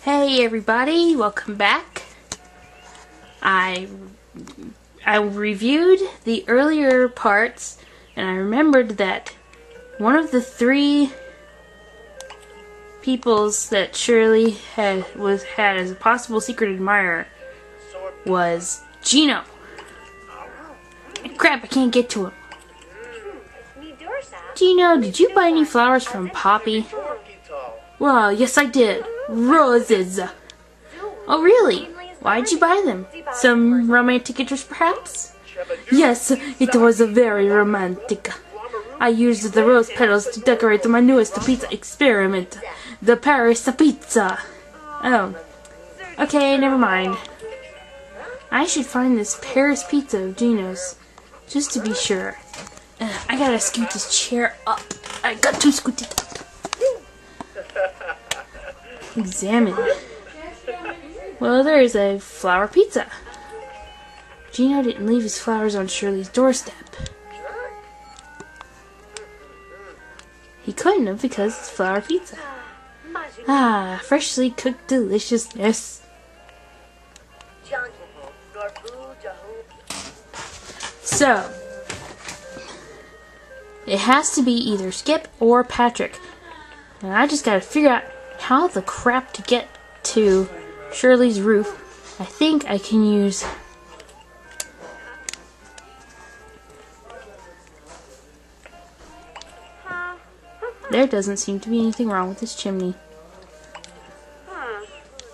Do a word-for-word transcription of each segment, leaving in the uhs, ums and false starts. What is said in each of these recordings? Hey everybody, welcome back. I I reviewed the earlier parts and I remembered that one of the three peoples that Shirley had was had as a possible secret admirer was Gino. Crap, I can't get to him. Gino, did you buy any flowers from Poppy? Well, yes I did. Roses. Oh really? Why'd you buy them? Some romantic interest perhaps? Yes, it was very romantic. I used the rose petals to decorate my newest pizza experiment, the Paris pizza. Oh. Okay, never mind. I should find this Paris pizza of Gino's, just to be sure. Uh, I gotta scoot this chair up. I got to scoot it up. Examine. Well, there is a flower pizza. Gino didn't leave his flowers on Shirley's doorstep. He couldn't have because it's flower pizza. Ah, freshly cooked deliciousness. So, it has to be either Skip or Patrick. And I just gotta figure out how the crap to get to Shirley's roof. I think I can use there doesn't seem to be anything wrong with this chimney.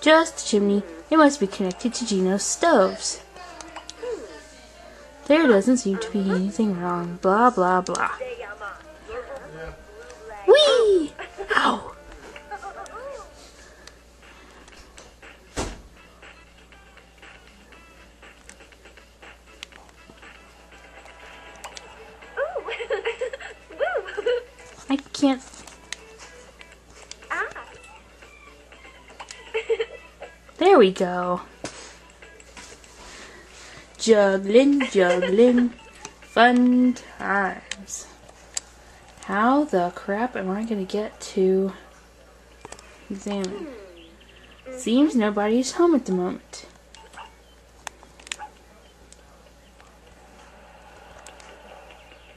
Just a chimney. It must be connected to Gino's stoves. There doesn't seem to be anything wrong. Blah blah blah. Whee! Ow! I can't. Ah. There we go. Juggling, juggling, fun times. How the crap am I gonna get to examine? Seems nobody's home at the moment.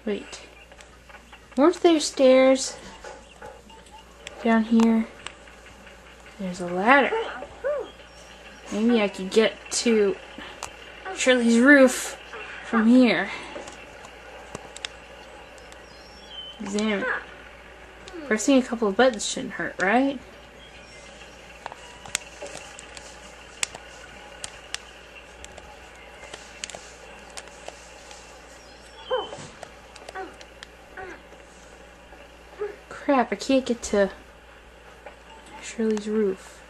Wait. Weren't there stairs down here? There's a ladder. Maybe I could get to Shirley's roof from here. Examine. Pressing a couple of buttons shouldn't hurt, right? Crap, I can't get to Shirley's roof.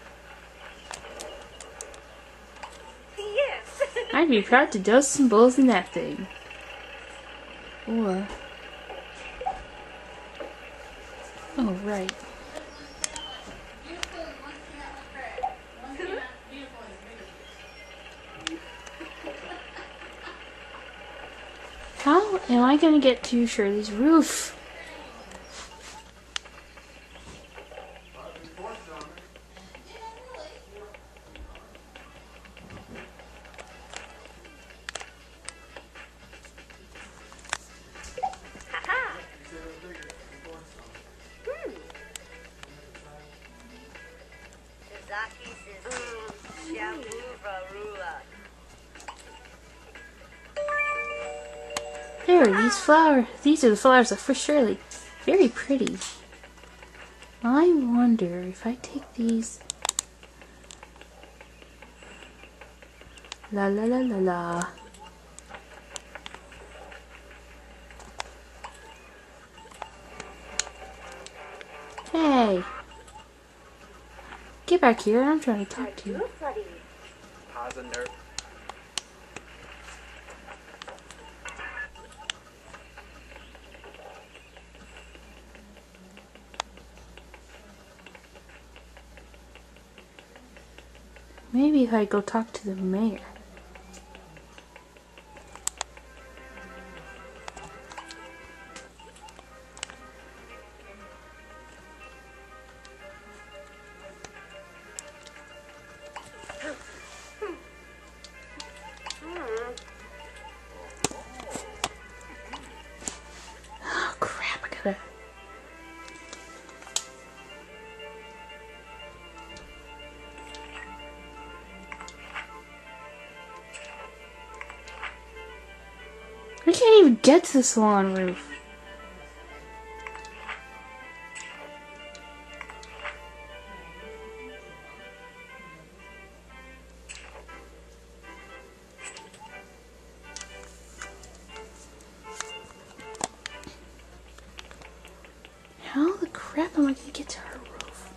Yes. I'd be proud to dose some bulls in that thing. Or... oh, right. How am I going to get to Shirley's roof? There are these flowers. These are the flowers for Shirley. Very pretty. I wonder if I take these. La la la la la. Hey. Get back here, I'm trying to talk to you. Maybe if I go talk to the mayor. We can't even get to the salon roof. How the crap am I going to get to her roof?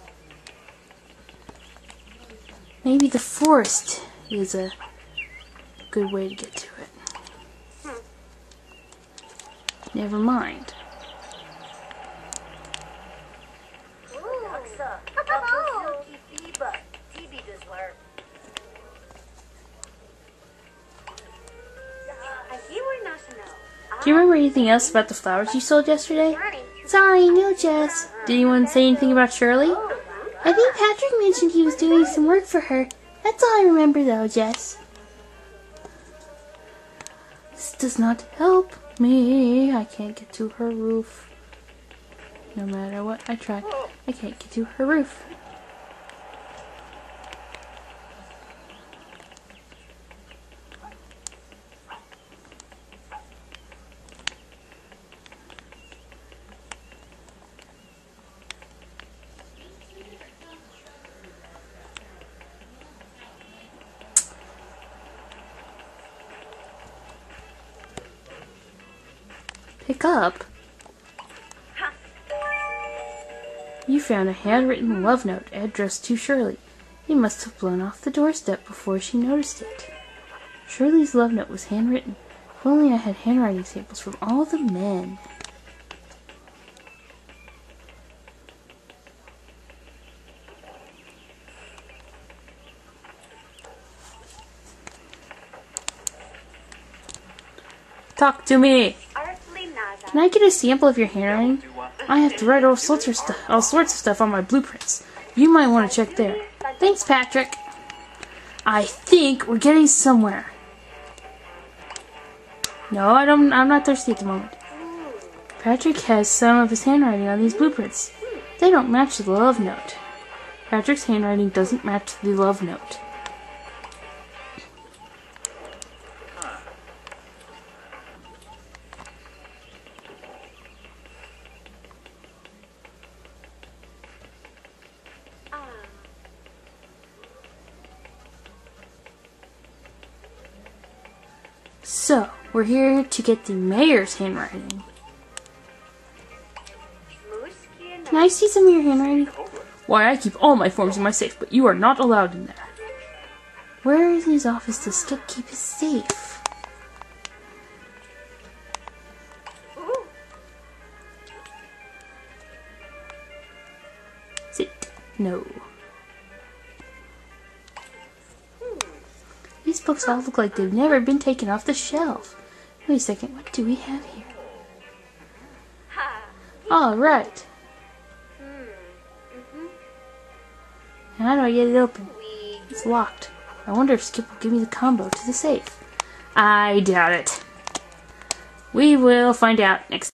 Maybe the forest is a good way to get to it. Never mind. Do you remember anything else about the flowers you sold yesterday? Sorry, no, Jess. Did anyone say anything about Shirley? I think Patrick mentioned he was doing some work for her. That's all I remember, though, Jess. This does not help me. I can't get to her roof. No matter what I try, I can't get to her roof. Pick up? You found a handwritten love note addressed to Shirley. It must have blown off the doorstep before she noticed it. Shirley's love note was handwritten. If only I had handwriting samples from all the men. Talk to me! Can I get a sample of your handwriting? I have to write all sorts of stuff, all sorts of stuff on my blueprints. You might want to check there. Thanks, Patrick. I think we're getting somewhere. No, I don't. I'm not thirsty at the moment. Patrick has some of his handwriting on these blueprints. They don't match the love note. Patrick's handwriting doesn't match the love note. So, we're here to get the mayor's handwriting. Can I see some of your handwriting? Why, I keep all my forms in my safe, but you are not allowed in there. Where in his office does Skip keep his safe? Is it? No. These books all look like they've never been taken off the shelf. Wait a second, what do we have here? Alright. How do I get it open? It's locked. I wonder if Skip will give me the combo to the safe. I doubt it. We will find out next time.